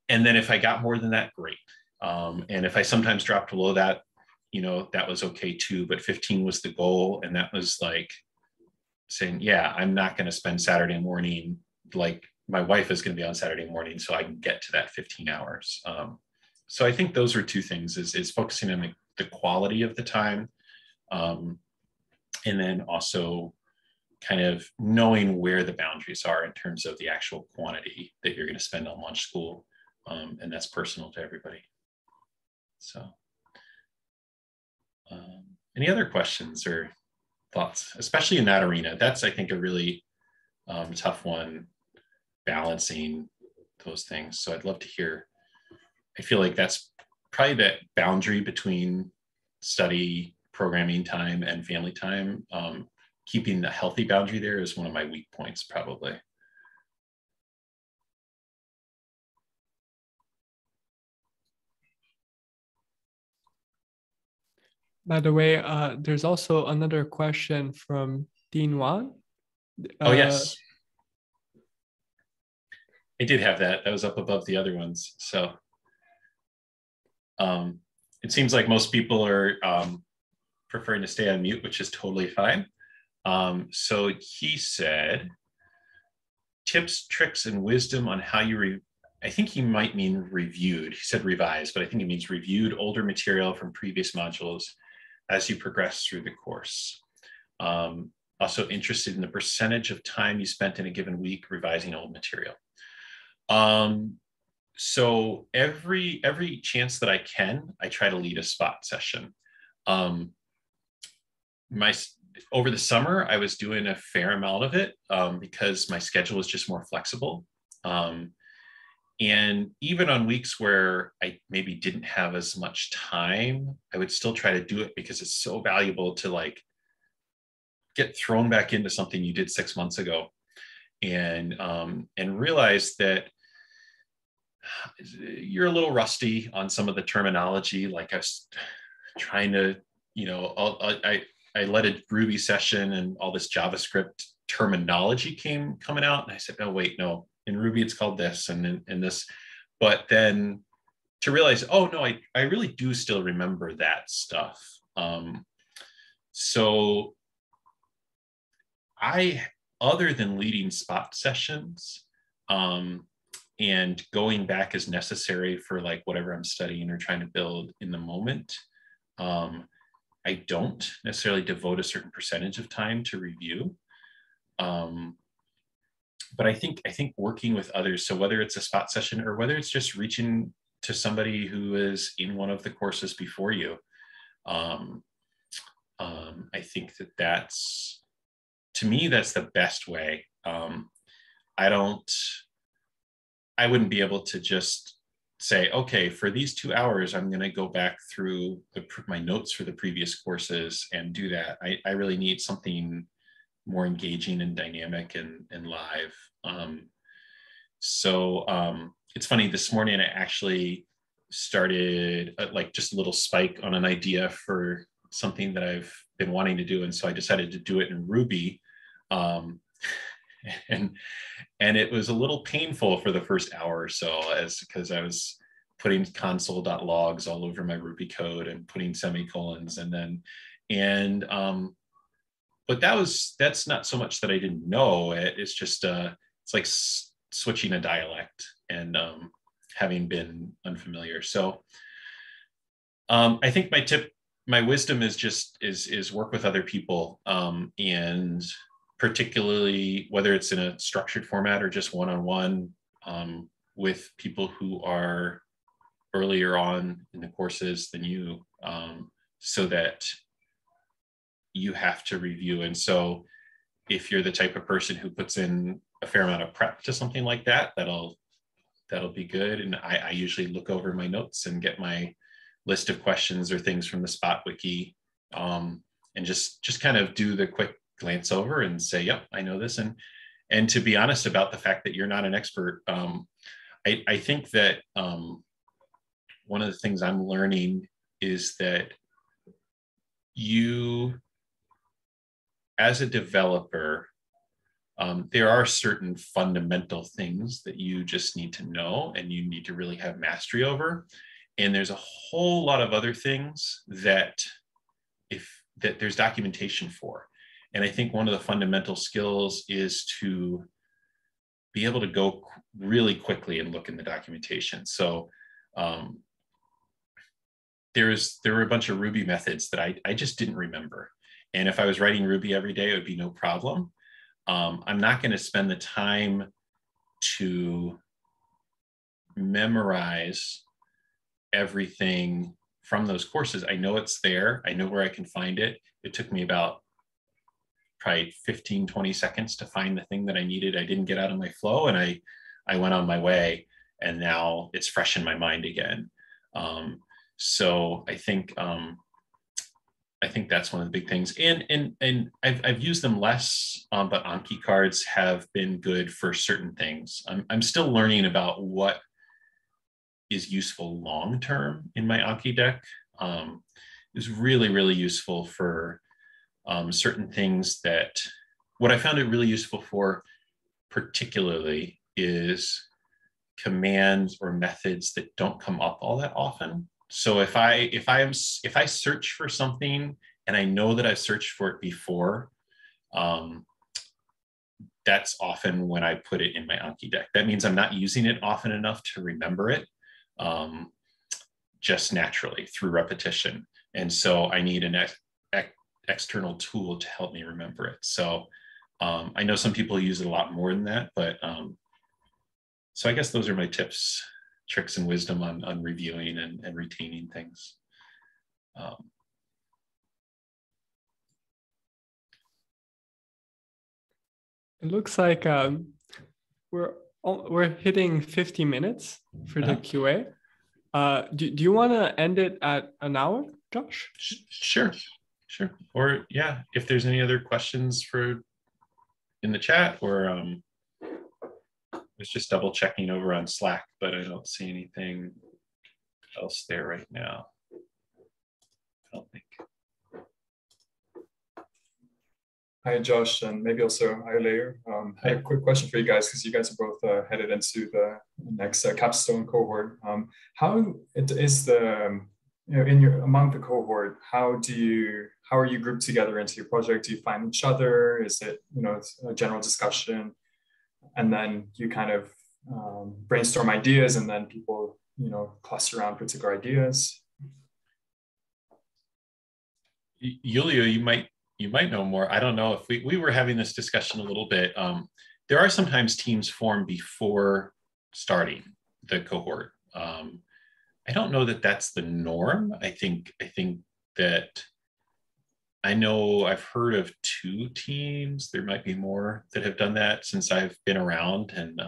then if I got more than that, great. And if I sometimes dropped below that, you know, that was okay too, but 15 was the goal. And that was like saying, yeah, I'm not going to spend Saturday morning like my wife is going to be on Saturday morning, so I can get to that 15 hours. So I think those are two things, is focusing on the quality of the time, and then also kind of knowing where the boundaries are in terms of the actual quantity that you're going to spend on Launch School. And that's personal to everybody. So any other questions or thoughts, especially in that arena? That's, I think, a really tough one, balancing those things. So I'd love to hear. I feel like that's probably that boundary between study, programming time, and family time. Keeping the healthy boundary there is one of my weak points, probably. By the way, there's also another question from Dean Wan. Oh, yes. I did have that. That was up above the other ones. So it seems like most people are preferring to stay on mute, which is totally fine. So he said, tips, tricks, and wisdom on how you, I think he might mean reviewed. He said revised, but I think it means reviewed older material from previous modules as you progress through the course. Also interested in the percentage of time you spent in a given week revising old material. So every chance that I can, I try to lead a spot session. Over the summer, I was doing a fair amount of it because my schedule was just more flexible. And even on weeks where I maybe didn't have as much time, I would still try to do it because it's so valuable to like get thrown back into something you did 6 months ago, and realize that you're a little rusty on some of the terminology. Like I was trying to, you know, I led a Ruby session and all this JavaScript terminology coming out, and I said, oh wait, no. In Ruby, it's called this and this, but then to realize, oh no, I really do still remember that stuff. So other than leading spot sessions and going back as necessary for like whatever I'm studying or trying to build in the moment, I don't necessarily devote a certain percentage of time to review. But I think working with others, so whether it's a spot session or whether it's just reaching to somebody who is in one of the courses before you, I think that that's, to me, that's the best way. I wouldn't be able to just say, okay, for these 2 hours, I'm going to go back through my notes for the previous courses and do that. I really need something more engaging and dynamic and live. It's funny, this morning I actually started like just a little spike on an idea for something that I've been wanting to do. And so I decided to do it in Ruby. And it was a little painful for the first hour or so, because I was putting console.logs all over my Ruby code and putting semicolons but that's not so much that I didn't know it. It's just it's like switching a dialect and having been unfamiliar. So I think my wisdom is just work with other people, and particularly whether it's in a structured format or just one-on-one with people who are earlier on in the courses than you, so that you have to review. And so if you're the type of person who puts in a fair amount of prep to something like that, that'll be good. And I usually look over my notes and get my list of questions or things from the Spot Wiki, and just kind of do the quick glance over and say, yep, I know this. And to be honest about the fact that you're not an expert, I think that one of the things I'm learning is that you, as a developer, there are certain fundamental things that you just need to know and you need to really have mastery over. And there's a whole lot of other things that there's documentation for. And I think one of the fundamental skills is to be able to go really quickly and look in the documentation. So there were a bunch of Ruby methods that I just didn't remember. And if I was writing Ruby every day, it would be no problem. I'm not going to spend the time to memorize everything from those courses. I know it's there. I know where I can find it. It took me about probably 15, 20 seconds to find the thing that I needed. I didn't get out of my flow, and I went on my way, and now it's fresh in my mind again. So I think that's one of the big things. And I've used them less, but Anki cards have been good for certain things. I'm still learning about what is useful long-term in my Anki deck. Is really, really useful for certain things that, what I found it really useful for particularly is commands or methods that don't come up all that often. So if I search for something and I know that I've searched for it before, that's often when I put it in my Anki deck. That means I'm not using it often enough to remember it, just naturally through repetition. And so I need an external tool to help me remember it. So I know some people use it a lot more than that, but so I guess those are my tips, tricks, and wisdom on reviewing and retaining things. It looks like we're hitting 50 minutes for the QA. Do you want to end it at an hour, Josh? Sure. Or yeah, if there's any other questions for in the chat, or it's just double checking over on Slack, but I don't see anything else there right now, I don't think. Hi, Josh, and maybe also hi, Layer. I have a quick question for you guys, because you guys are both headed into the next capstone cohort. How it is the, you know, among the cohort, how are you grouped together into your project? Do you find each other? Is it, you know, a general discussion, and then you kind of brainstorm ideas, and then people, you know, cluster around particular ideas? Julio, you might know more. I don't know if we were having this discussion a little bit. There are sometimes teams formed before starting the cohort. I don't know that that's the norm. I think that I know I've heard of 2 teams. There might be more that have done that since I've been around, and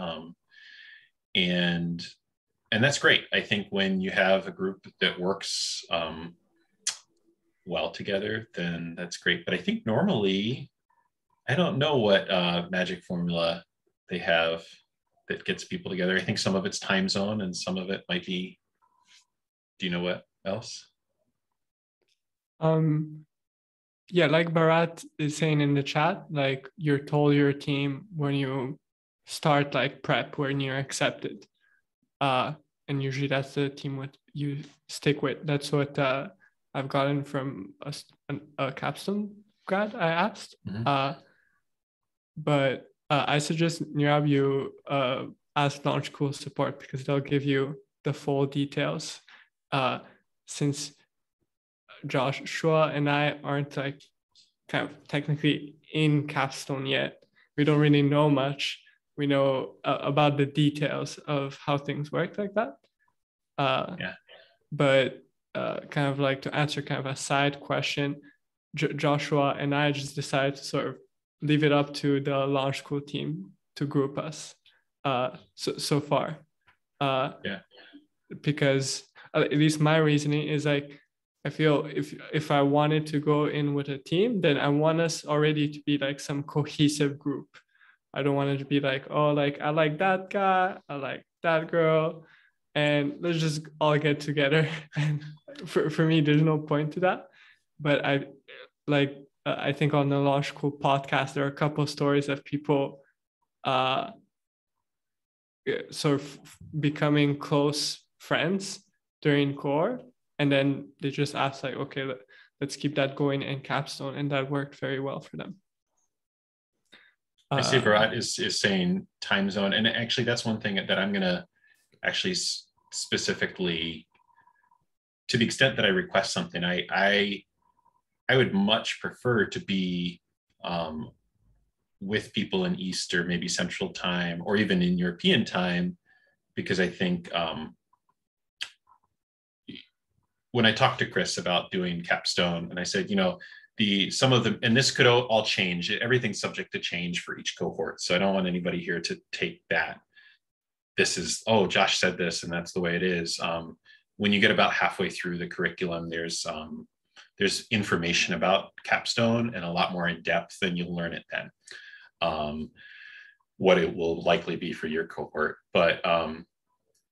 that's great. I think when you have a group that works well together, then that's great. But I think normally, I don't know what magic formula they have that gets people together. I think some of it's time zone, and some of it might be, do you know what else? Yeah, like Bharat is saying in the chat, like you're told your team when you start like prep, when you're accepted. And usually that's the team what you stick with. That's what I've gotten from a capstone grad I asked. Mm-hmm. But I suggest, Nirav, you ask Launch School support, because they'll give you the full details. Since Joshua and I aren't like kind of technically in capstone yet, we don't really know much. We know about the details of how things work like that. But kind of like to answer kind of a side question, Joshua and I just decided to sort of leave it up to the Launch School team to group us so far. Because at least my reasoning is like, I feel if I wanted to go in with a team, then I want us already to be like some cohesive group. I don't want it to be like, oh, like I like that guy, I like that girl, and let's just all get together. And for me, there's no point to that. But I think on the Launch School podcast, there are a couple of stories of people sort of becoming close friends during core. And then they just asked like, okay, let's keep that going in capstone. And that worked very well for them. I see Bharat is saying time zone. And actually, that's one thing that I'm going to actually specifically, to the extent that I request something, I would much prefer to be with people in East or maybe Central Time or even in European Time, because I think when I talked to Chris about doing Capstone, and I said, you know, and this could all change. Everything's subject to change for each cohort. So I don't want anybody here to take that. This is, oh, Josh said this, and that's the way it is. When you get about halfway through the curriculum, there's information about Capstone and a lot more in depth than you'll learn it then. What it will likely be for your cohort. But,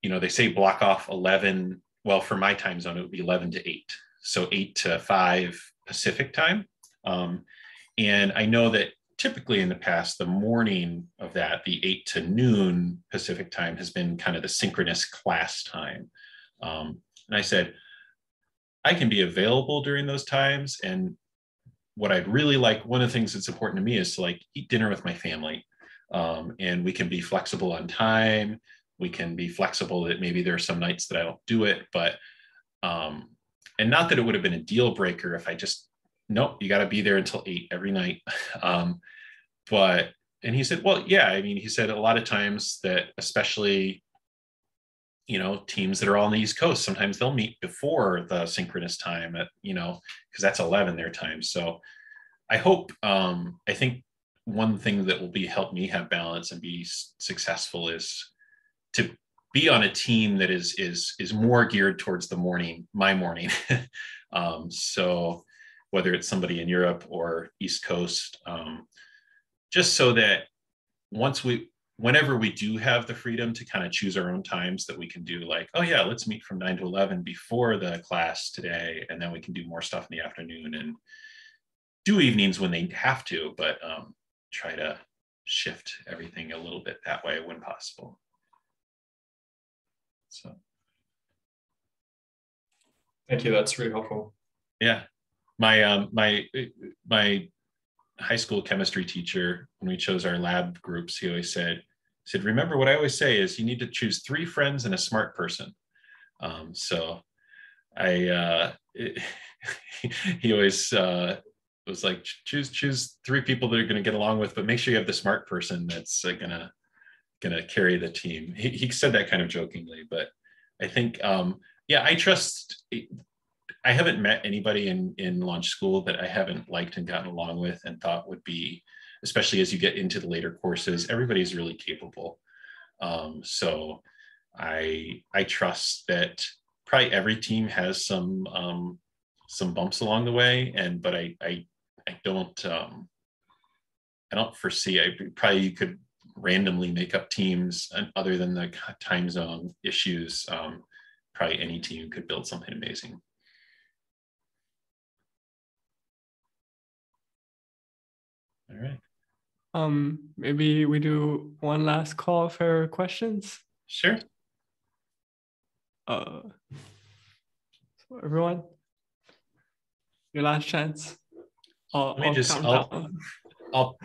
you know, they say block off 11. Well, for my time zone, it would be 11 to 8. So 8 to 5 Pacific time. And I know that typically in the past, the morning of that, the 8 to noon Pacific time has been kind of the synchronous class time. And I said, I can be available during those times. And what I'd really like, one of the things that's important to me is to like eat dinner with my family. And we can be flexible on time. We can be flexible that maybe there are some nights that I don't do it, but, and not that it would have been a deal breaker if I just, nope, you got to be there until 8 every night. And he said, well, yeah, I mean, he said a lot of times that, especially, you know, teams that are all on the East Coast, sometimes they'll meet before the synchronous time at, you know, because that's 11 their time. So I hope, I think one thing that will help me have balance and be successful is to be on a team that is more geared towards the morning, my morning. So whether it's somebody in Europe or East Coast, just so that whenever we do have the freedom to kind of choose our own times, that we can do like, oh yeah, let's meet from 9 to 11 before the class today. And then we can do more stuff in the afternoon and do evenings when they have to, but try to shift everything a little bit that way when possible. So, thank you. That's really helpful. Yeah, my high school chemistry teacher, when we chose our lab groups, he always said, remember what I always say is you need to choose 3 friends and a smart person. So, he always was like, choose 3 people that are going to get along with, but make sure you have the smart person that's going to carry the team. He said that kind of jokingly, but I think, yeah, I haven't met anybody in Launch School that I haven't liked and gotten along with and thought would be, especially as you get into the later courses, everybody's really capable. So I trust that probably every team has some bumps along the way, but I don't foresee, you could randomly make up teams, and other than the time zone issues, probably any team could build something amazing. All right. Maybe we do one last call for questions. Sure. So everyone, your last chance.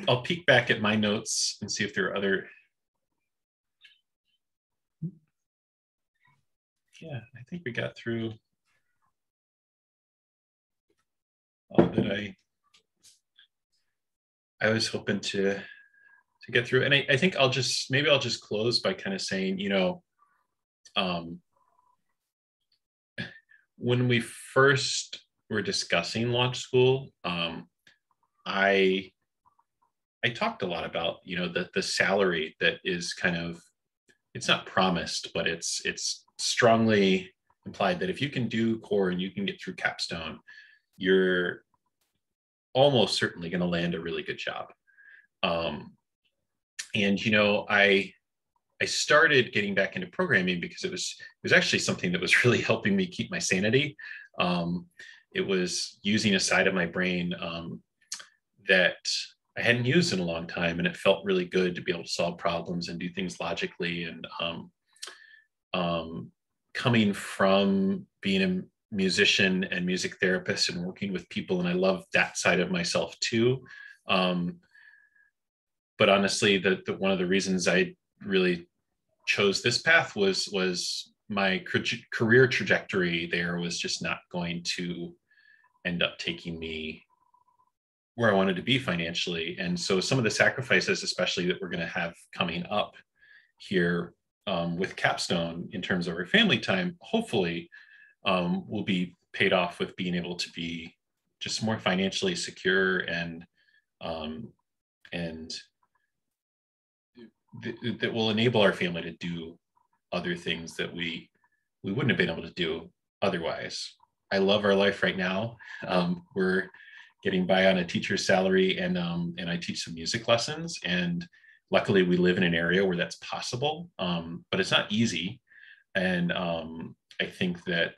I'll peek back at my notes and see if there are other. Yeah, I think we got through all that I was hoping to get through. And I think maybe I'll just close by kind of saying, you know, when we first were discussing Launch School, I talked a lot about, you know, the salary that is kind of, it's not promised, but it's strongly implied that if you can do Core and you can get through Capstone, you're almost certainly going to land a really good job. And, you know, I started getting back into programming because it was actually something that was really helping me keep my sanity. It was using a side of my brain that I hadn't used in a long time, and it felt really good to be able to solve problems and do things logically. And coming from being a musician and music therapist and working with people, and I love that side of myself too. But honestly, the one of the reasons I really chose this path was my career trajectory there was just not going to end up taking me where I wanted to be financially. And so some of the sacrifices, especially that we're going to have coming up here with Capstone in terms of our family time, hopefully will be paid off with being able to be just more financially secure and that will enable our family to do other things that we wouldn't have been able to do otherwise. I love our life right now. We're getting by on a teacher's salary, and I teach some music lessons. And luckily, we live in an area where that's possible, but it's not easy. And I think that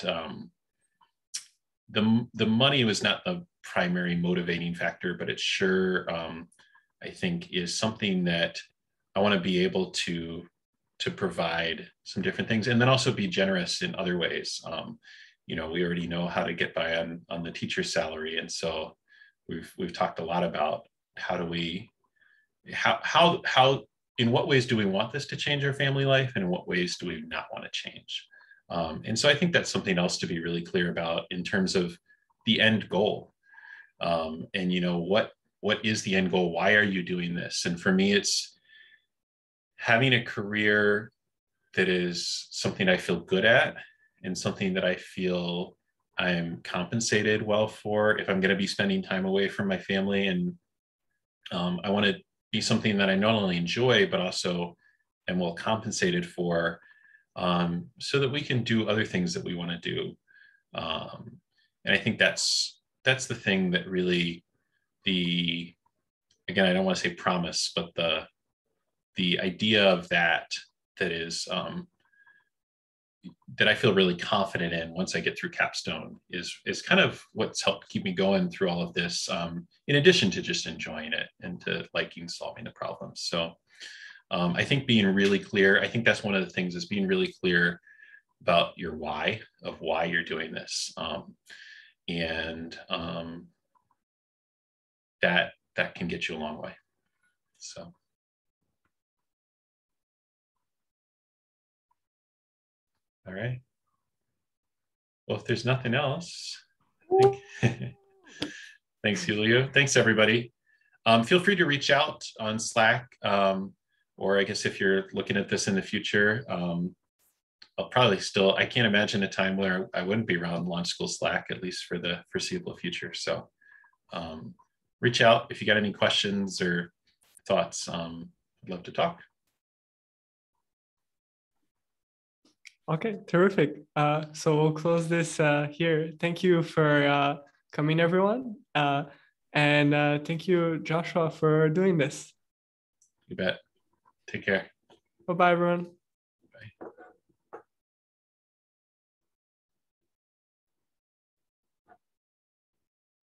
the money was not the primary motivating factor, but it sure, I think, is something that I want to be able to provide some different things, and then also be generous in other ways. You know, we already know how to get by on the teacher's salary, and so we've talked a lot about how in what ways do we want this to change our family life, and in what ways do we not want to change? And so I think that's something else to be really clear about in terms of the end goal, and you know, what is the end goal? Why are you doing this? And for me, it's having a career that is something I feel good at, and something that I feel I'm compensated well for if I'm going to be spending time away from my family. And I want to be something that I not only enjoy, but also am well compensated for, so that we can do other things that we want to do. And I think that's the thing that really again, I don't want to say promise, but the idea of that is, that I feel really confident in once I get through Capstone is kind of what's helped keep me going through all of this, in addition to just enjoying it and to liking solving the problems. So I think being really clear, I think that's one of the things, is being really clear about your why, of why you're doing this. That can get you a long way. So. All right. Well, if there's nothing else, thanks, Julio. Thanks, everybody. Feel free to reach out on Slack, or I guess if you're looking at this in the future, I can't imagine a time where I wouldn't be around Launch School Slack, at least for the foreseeable future. So reach out if you got any questions or thoughts. I'd love to talk. Okay, terrific. So we'll close this here. Thank you for coming, everyone. And thank you, Joshua, for doing this. You bet. Take care. Bye-bye, everyone.